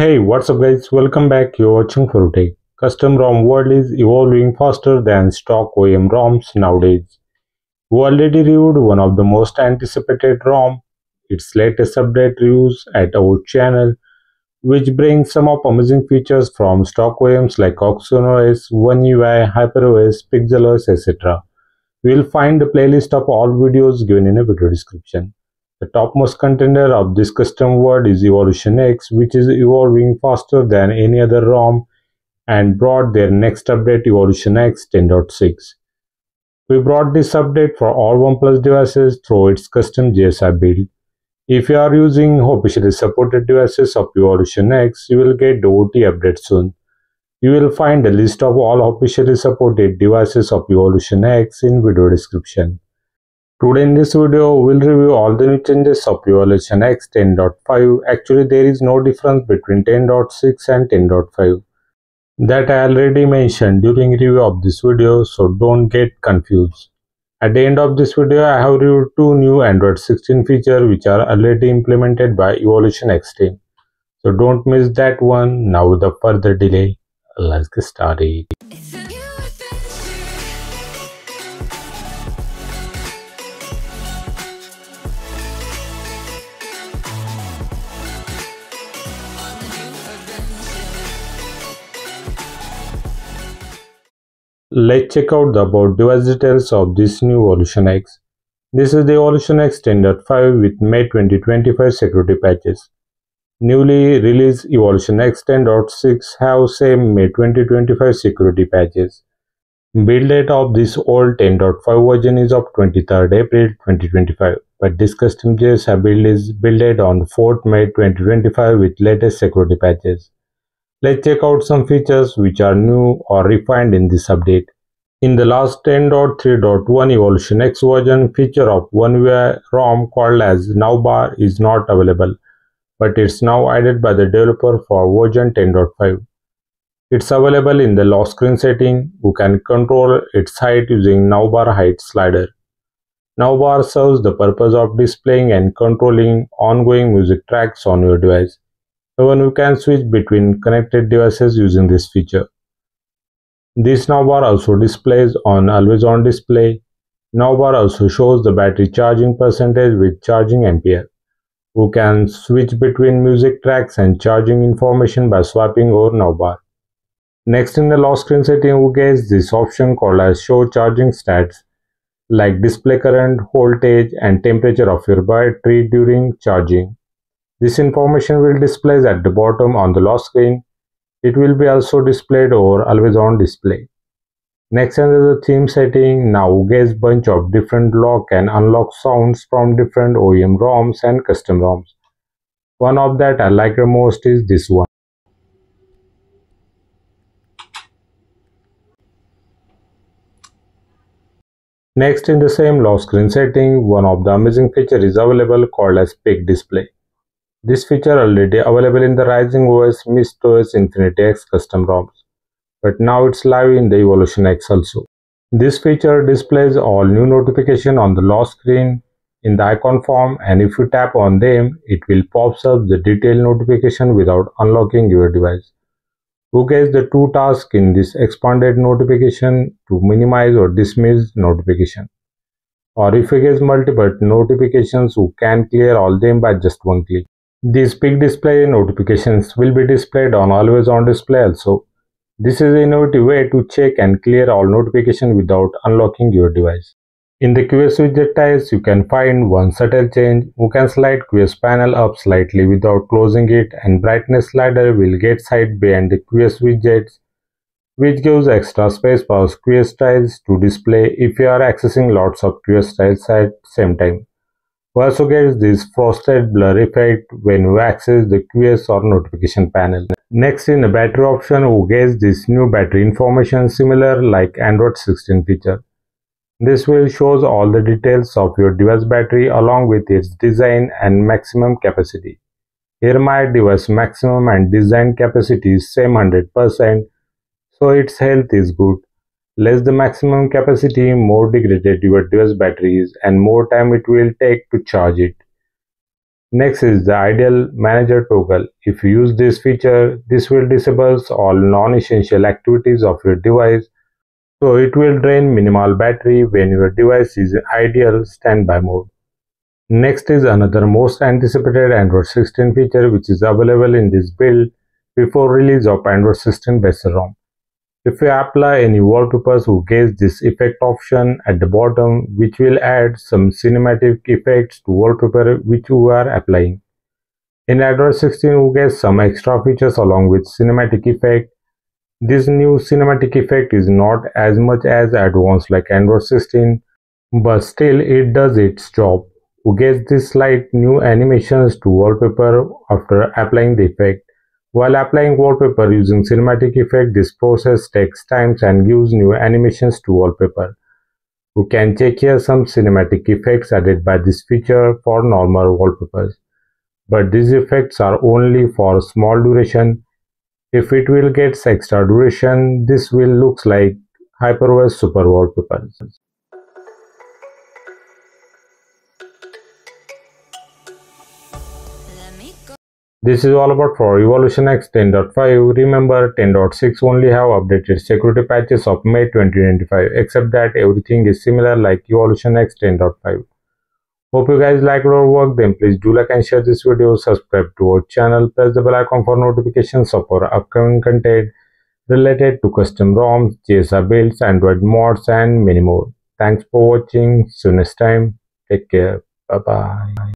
Hey, what's up guys, welcome back. You're watching 4U Tech. Custom ROM world is evolving faster than stock OEM ROMs nowadays. We already reviewed one of the most anticipated ROM, its latest update reviews at our channel, which brings some of amazing features from stock OEMs like OxygenOS, OneUI, HyperOS, Pixelos, etc. We'll find a playlist of all videos given in a video description. The topmost contender of this custom world is Evolution X, which is evolving faster than any other ROM and brought their next update Evolution X 10.6. We brought this update for all OnePlus devices through its custom GSI build. If you are using officially supported devices of Evolution X, you will get the OT update soon. You will find a list of all officially supported devices of Evolution X in video description. Today in this video, we'll review all the new changes of Evolution X 10.5. Actually, there is no difference between 10.6 and 10.5 that I already mentioned during review of this video, so don't get confused. At the end of this video, I have reviewed two new Android 16 features which are already implemented by Evolution X team. So don't miss that one. Now without further delay, let's get started. Let's check out the about device details of this new Evolution X. This is the Evolution X 10.5 with May 2025 security patches. Newly released Evolution X 10.6 have same May 2025 security patches. Build date of this old 10.5 version is of 23rd April 2025, but this custom GSI build is built on 4th May 2025 with latest security patches. Let's check out some features which are new or refined in this update. In the last 10.3.1 Evolution X version, feature of OneUI ROM called as NowBar is not available, but it's now added by the developer for version 10.5. It's available in the lock screen setting. You can control its height using NowBar height slider. NowBar serves the purpose of displaying and controlling ongoing music tracks on your device. Even you can switch between connected devices using this feature. This NowBar also displays on always-on display. NowBar also shows the battery charging percentage with charging ampere. You can switch between music tracks and charging information by swiping over NowBar. Next, in the lock screen setting, you get this option called as Show Charging Stats, like display current, voltage, and temperature of your battery during charging. This information will display at the bottom on the lock screen. It will be also displayed over always on display. Next, under the theme setting, now get a bunch of different lock and unlock sounds from different OEM ROMs and custom ROMs. One of that I like the most is this one. Next, in the same lock screen setting, one of the amazing features is available called as Pick Display. This feature already available in the Rising OS, Mist OS, Infinity X custom ROMs, but now it's live in the Evolution X also. This feature displays all new notifications on the lock screen in the icon form, and if you tap on them, it will pop up the detailed notification without unlocking your device. You get the two tasks in this expanded notification to minimize or dismiss notification. Or if you get multiple notifications, you can clear all them by just one click. These Pick Display notifications will be displayed on always on display also. This is an innovative way to check and clear all notifications without unlocking your device. In the QS widget tiles, you can find one subtle change. You can slide QS panel up slightly without closing it, and brightness slider will get side behind the QS widgets, which gives extra space for QS tiles to display if you are accessing lots of QS tiles at same time. We also get this frosted blur effect when you access the QS or notification panel. Next, in the battery option, we get this new battery information similar like Android 16 feature. This will shows all the details of your device battery along with its design and maximum capacity. Here my device maximum and design capacity is same 100%, so its health is good. Less the maximum capacity, more degraded your device battery is and more time it will take to charge it. Next is the Ideal Manager toggle. If you use this feature, this will disable all non-essential activities of your device. So it will drain minimal battery when your device is in ideal standby mode. Next is another most anticipated Android 16 feature which is available in this build before release of Android 16 base ROM. If you apply any wallpapers, you get this effect option at the bottom which will add some cinematic effects to wallpaper which you are applying. In Android 16 you get some extra features along with cinematic effect. This new cinematic effect is not as much as advanced like Android 16, but still it does its job. You get these slight new animations to wallpaper after applying the effect. While applying wallpaper using cinematic effect, this process takes time and gives new animations to wallpaper. You can check here some cinematic effects added by this feature for normal wallpapers. But these effects are only for small duration. If it will get extra duration, this will look like HyperOS super wallpapers. This is all about for Evolution X 10.5. Remember, 10.6 only have updated security patches of May 2025, except that everything is similar like Evolution X 10.5. Hope you guys liked our work, then please do like and share this video, subscribe to our channel, press the bell icon for notifications of our upcoming content related to custom ROMs, GSI builds, Android mods and many more. Thanks for watching, see you next time, take care, bye bye.